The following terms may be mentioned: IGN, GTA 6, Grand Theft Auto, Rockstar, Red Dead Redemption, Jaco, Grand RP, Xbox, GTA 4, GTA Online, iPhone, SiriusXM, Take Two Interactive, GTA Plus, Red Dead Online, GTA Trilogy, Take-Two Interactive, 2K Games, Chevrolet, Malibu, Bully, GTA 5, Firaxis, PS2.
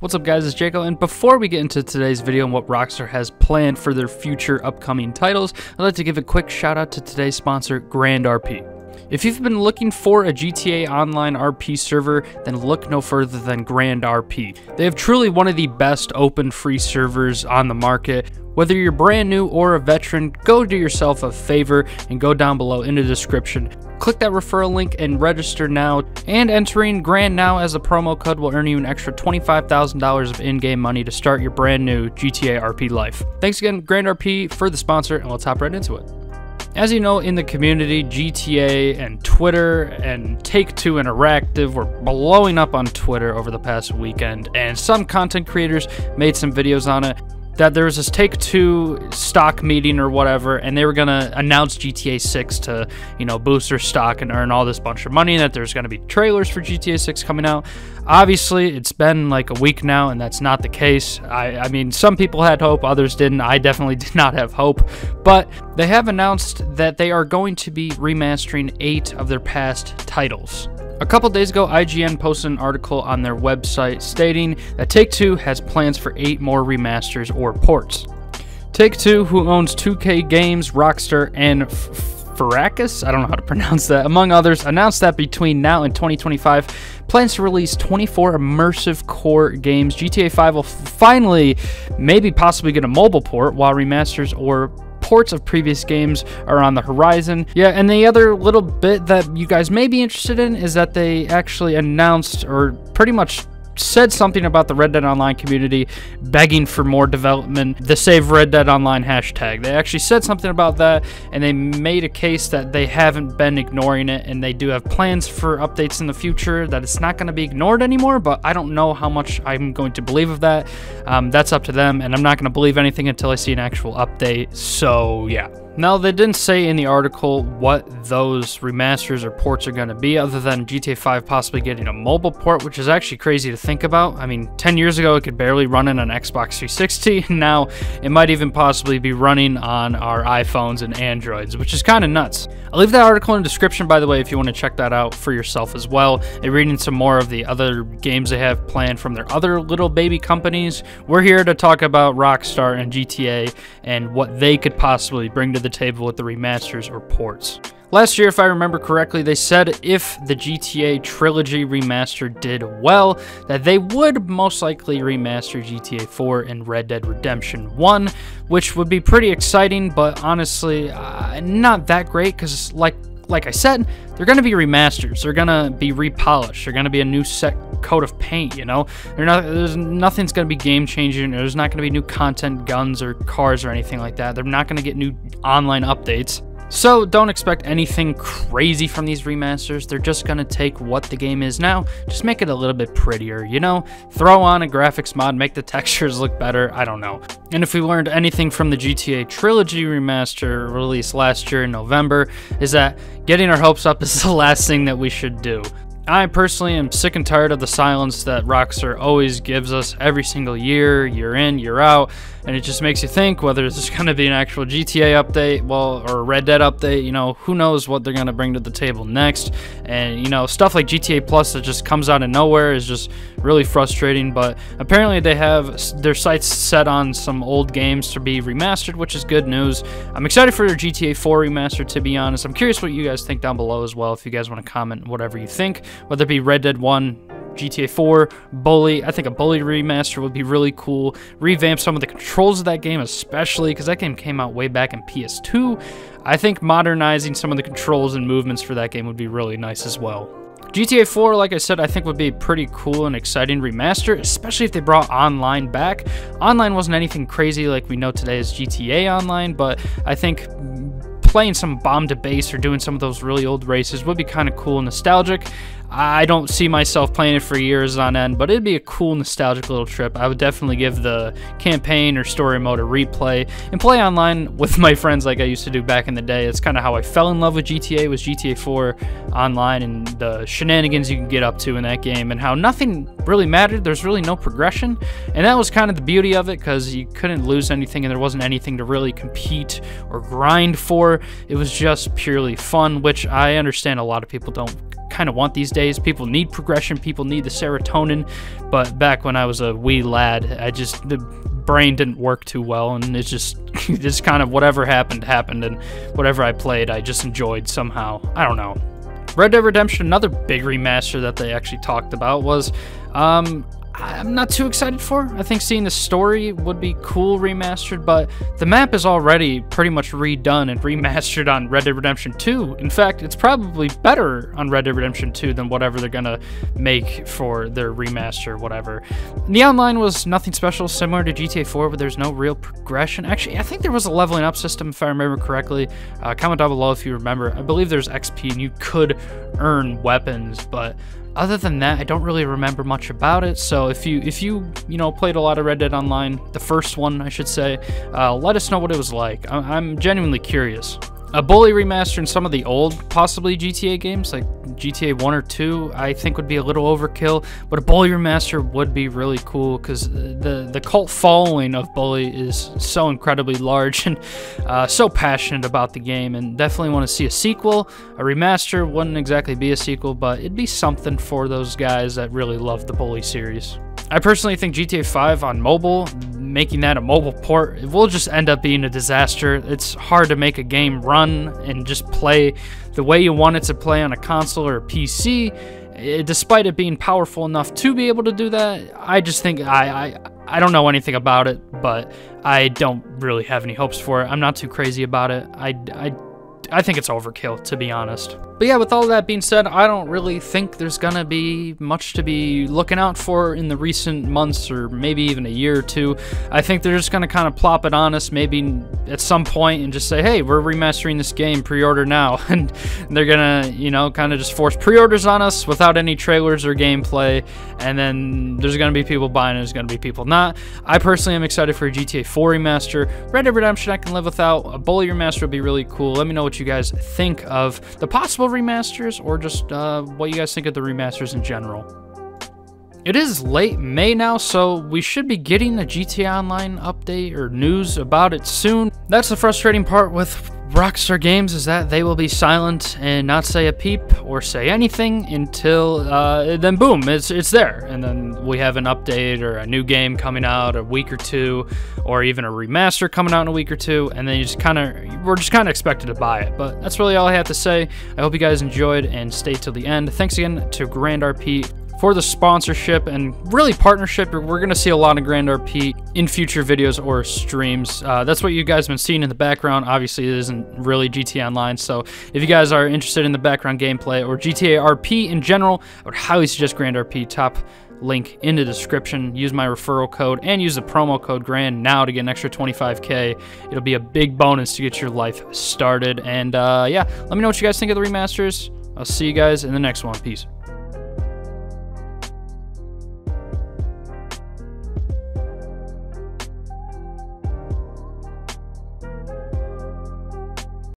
What's up guys, it's Jaco, and before we get into today's video and what Rockstar has planned for their future upcoming titles, I'd like to give a quick shout out to today's sponsor, Grand RP. If you've been looking for a GTA Online RP server, then look no further than Grand RP. They have truly one of the best open free servers on the market. Whether you're brand new or a veteran, go do yourself a favor and go down below in the description. Click that referral link and register now, and entering Grand Now as a promo code will earn you an extra $25,000 of in-game money to start your brand new GTA RP life. Thanks again, Grand RP, for the sponsor, and let's hop right into it. As you know, in the community, GTA and Twitter and Take Two Interactive were blowing up on Twitter over the past weekend, and some content creators made some videos on it. That there was this Take Two stock meeting or whatever, and they were gonna announce GTA 6 to, you know, boost their stock and earn all this bunch of money, and that there's gonna be trailers for GTA 6 coming out. Obviously, it's been like a week now, and that's not the case. I mean, some people had hope, others didn't. I definitely did not have hope, but they have announced that they are going to be remastering 8 of their past titles. A couple days ago, IGN posted an article on their website stating that Take-Two has plans for 8 more remasters or ports. Take-Two, who owns 2K Games, Rockstar, and Firaxis, I don't know how to pronounce that, among others, announced that between now and 2025, plans to release 24 immersive core games. GTA 5 will finally, maybe possibly get a mobile port, while remasters or ports of previous games are on the horizon. Yeah, and the other little bit that you guys may be interested in is that they actually announced, or pretty much said something about the Red Dead Online community begging for more development, the Save Red Dead Online hashtag. They actually said something about that, and they made a case that they haven't been ignoring it, and they do have plans for updates in the future, that it's not going to be ignored anymore, but I don't know how much I'm going to believe of that. That's up to them, and I'm not going to believe anything until I see an actual update, so yeah. Now, they didn't say in the article what those remasters or ports are going to be, other than GTA 5 possibly getting a mobile port, which is actually crazy to think about. I mean, 10 years ago, it could barely run on an Xbox 360. Now, it might even possibly be running on our iPhones and Androids, which is kind of nuts. I'll leave that article in the description, by the way, if you want to check that out for yourself as well. And reading some more of the other games they have planned from their other little baby companies. We're here to talk about Rockstar and GTA and what they could possibly bring to the table with the remasters or ports. Last year, if I remember correctly, they said if the GTA Trilogy remaster did well, that they would most likely remaster GTA 4 and Red Dead Redemption 1, which would be pretty exciting, but honestly, not that great, because like I said, they're going to be remasters, they're going to be repolished, they're going to be a new set coat of paint, you know? Nothing's going to be game-changing, there's not going to be new content, guns, or cars, or anything like that. They're not going to get new online updates. So don't expect anything crazy from these remasters. They're just going to take what the game is now, just make it a little bit prettier, you know? Throw on a graphics mod, make the textures look better, I don't know. And if we learned anything from the GTA Trilogy remaster released last year in November, is that getting our hopes up is the last thing that we should do. I personally am sick and tired of the silence that Rockstar always gives us every single year, year in, year out, and it just makes you think whether there's going to be an actual GTA update, well, or a Red Dead update, you know, who knows what they're going to bring to the table next, and, you know, stuff like GTA Plus that just comes out of nowhere is just really frustrating, but apparently they have their sights set on some old games to be remastered, which is good news. I'm excited for GTA 4 remaster, to be honest. I'm curious what you guys think down below as well, if you guys want to comment whatever you think. Whether it be Red Dead 1, GTA 4, Bully. I think a Bully remaster would be really cool. Revamp some of the controls of that game, especially because that game came out way back in PS2. I think modernizing some of the controls and movements for that game would be really nice as well. GTA 4, like I said, I think would be pretty cool and exciting remaster, especially if they brought online back. Online wasn't anything crazy like we know today as GTA Online, but I think playing some bomb to base or doing some of those really old races would be kind of cool and nostalgic. I don't see myself playing it for years on end, but it'd be a cool nostalgic little trip. I would definitely give the campaign or story mode a replay and play online with my friends like I used to do back in the day. It's kind of how I fell in love with GTA, was GTA 4 Online and the shenanigans you can get up to in that game and how nothing really mattered. There's really no progression, and that was kind of the beauty of it, because you couldn't lose anything and there wasn't anything to really compete or grind for. It was just purely fun, which I understand a lot of people don't kind of want these days. People need progression, people need the serotonin, but back when I was a wee lad, the brain didn't work too well, and it's just kind of whatever happened, happened, and whatever I played, I just enjoyed somehow. I don't know. Red Dead Redemption, another big remaster that they actually talked about, was, I'm not too excited for. I think seeing the story would be cool remastered, but the map is already pretty much redone and remastered on Red Dead Redemption 2. In fact, it's probably better on Red Dead Redemption 2 than whatever they're gonna make for their remaster, whatever. The online was nothing special, similar to GTA 4, but there's no real progression. Actually, I think there was a leveling up system, if I remember correctly. Comment down below if you remember. I believe there's XP and you could earn weapons, but other than that, I don't really remember much about it. So if you played a lot of Red Dead Online, the first one I should say, let us know what it was like. I'm genuinely curious. A Bully remaster in some of the old, possibly GTA games, like GTA 1 or 2, I think would be a little overkill, but a Bully remaster would be really cool, because the cult following of Bully is so incredibly large and so passionate about the game, and definitely want to see a sequel. A remaster wouldn't exactly be a sequel, but it'd be something for those guys that really love the Bully series. I personally think GTA 5 on mobile, making that a mobile port, it will just end up being a disaster. It's hard to make a game run and just play the way you want it to play on a console or a PC. Despite it being powerful enough to be able to do that, I just think I don't know anything about it, but I don't really have any hopes for it. I'm not too crazy about it. I think it's overkill, to be honest. But yeah, with all that being said, I don't really think there's gonna be much to be looking out for in the recent months, or maybe even a year or two. I think they're just gonna kind of plop it on us, maybe at some point, and just say, hey, we're remastering this game, pre-order now. And they're gonna, kind of just force pre-orders on us without any trailers or gameplay. And then there's gonna be people buying, and there's gonna be people not. I personally am excited for a GTA 4 remaster. Red Dead Redemption I can live without. A Bully remaster would be really cool. Let me know what you guys think of the possible remasters, or just what you guys think of the remasters in general. It is late May now, so we should be getting a GTA Online update or news about it soon. That's the frustrating part with Rockstar Games, is that they will be silent and not say a peep or say anything until then boom, it's there, and then we have an update or a new game coming out a week or two, or even a remaster coming out in a week or two, and then we're just kind of expected to buy it. But that's really all I have to say. I hope you guys enjoyed and stay till the end. Thanks again to Grand RP for the sponsorship and really partnership. We're going to see a lot of Grand RP in future videos or streams. That's what you guys have been seeing in the background. Obviously, it isn't really GTA Online, so if you guys are interested in the background gameplay or GTA RP in general, I would highly suggest Grand RP. Top link in the description. Use my referral code and use the promo code GRAND now to get an extra 25K. It'll be a big bonus to get your life started. And yeah, let me know what you guys think of the remasters. I'll see you guys in the next one. Peace.